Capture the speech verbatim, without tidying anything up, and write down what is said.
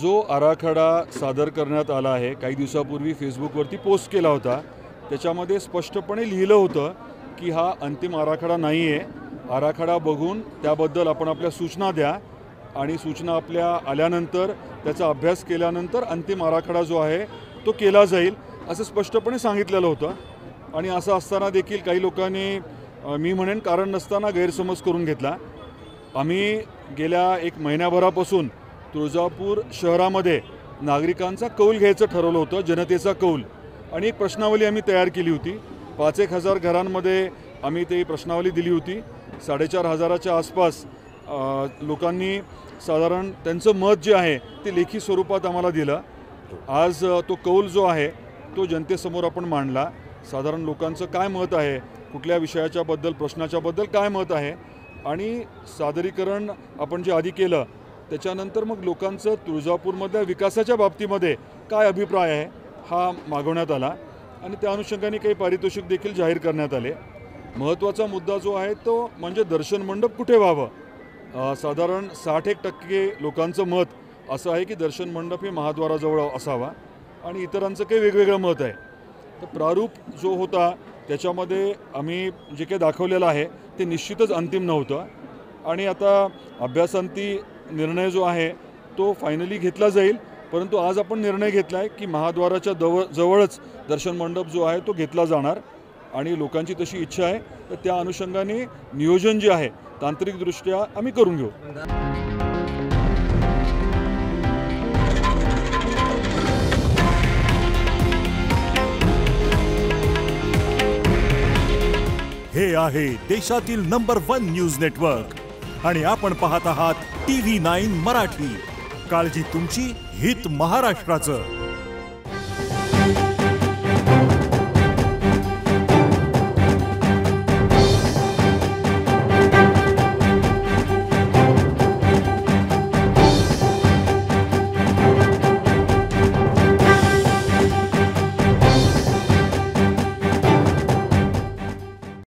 जो आराखडा सादर करण्यात आला आहे काही दिवसापूर्वी फेसबुकवरती पोस्ट केला होता त्याच्यामध्ये स्पष्टपणे लिहिलं होतं की हा अंतिम आराखडा नाही आहे। आराखडा बघून त्याबद्दल आपण आपल्या सूचना द्या आणि सूचना आपल्या आल्यानंतर त्याचा अभ्यास केल्यानंतर अंतिम आराखडा जो आहे तो केला जाईल असं स्पष्टपणे सांगितलेलं होतं। आणि असं असताना देखील काही लोकांनी मी म्हणेन कारण नसताना गैरसमज करून घेतला। आम्ही गेल्या एक महिनाभरापासून तुळजापूर शहरामध्ये नागरिकांचा कौल घ्यायचं ठरवलं होतं, जनतेचा कौल। आणि एक प्रश्नावली आम्ही तयार केली होती, पाच एक हजार घरांमध्ये आम्ही ती प्रश्नावली दिली होती। साडेचार हजाराच्या आसपास लोकांनी साधारण त्यांचं मत जे आहे ते लेखी स्वरूपात आम्हाला दिलं। आज तो कौल जो आहे तो जनतेसमोर आपण मांडला। साधारण लोकांचं काय मत आहे, कुठल्या विषयाच्याबद्दल प्रश्नाच्याबद्दल काय मत आहे आणि सादरीकरण आपण जे आधी केलं त्याच्यानंतर मग लोकांचं तुळजापूरमध्ये विकासाच्या बाबतीमध्ये काय अभिप्राय आहे हा मागवण्यात आला आणि त्या अनुषंगाने काही पारितोषिक देखील जाहीर करण्यात आले। महत्त्वाचा मुद्दा जो आहे तो म्हणजे दर्शन मंडप कुठे व्हावं। साधारण साठ एक टक्के लोकांचं मत असं आहे की दर्शन मंडप हे महाद्वाराजवळ असावा आणि इतरांचं काही वेगवेगळं मत आहे। तर प्रारूप जो होता त्याच्यामध्ये आम्ही जे काही दाखवलेलं आहे ते निश्चितच अंतिम नव्हतं आणि आता अभ्यासांती निर्णय जो आहे तो फायनली घेतला जाईल। परंतु आज आपण निर्णय घेतला आहे की महाद्वाराच्या जवळ जवळच दर्शन मंडप जो आहे तो घेतला जाणार आणि लोकांची तशी इच्छा आहे। तर त्या अनुषंगाने नियोजन जे आहे तांत्रिकदृष्ट्या आम्ही करून घेऊ। हे आहे देशातील नंबर वन न्यूज नेटवर्क आणि आपण पाहत आहात टीव्ही नाईन मराठी। काळजी तुमची, हित महाराष्ट्राचं।